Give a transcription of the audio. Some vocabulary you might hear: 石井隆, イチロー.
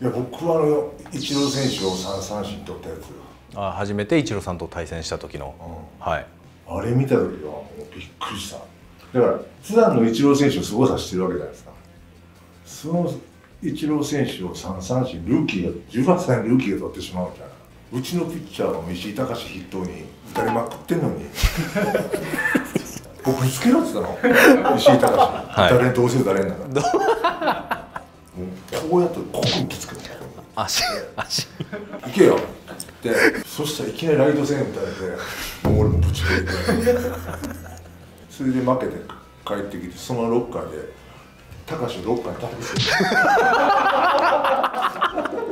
いや僕はイチロー選手を3三振取ったやつ、あ初めてイチローさんと対戦した時の、うん、はい、あれ見た時はもうびっくりした。だから普段のイチロー選手をすごさしてるわけじゃないですか。そのイチロー選手を3三振、ルーキーが18歳のルーキーが取ってしまうみたいな。うちのピッチャーの石井隆筆頭に打たれまくってんのに僕につけろって言ったの石井隆、はい、誰どうせ打たれんだからこうやってここにきつくて足行けよってそしたらいきなりライト線打たれてもう俺もぶち切れてそれで負けて帰ってきて、そのロッカーで高橋をロッカーに立てて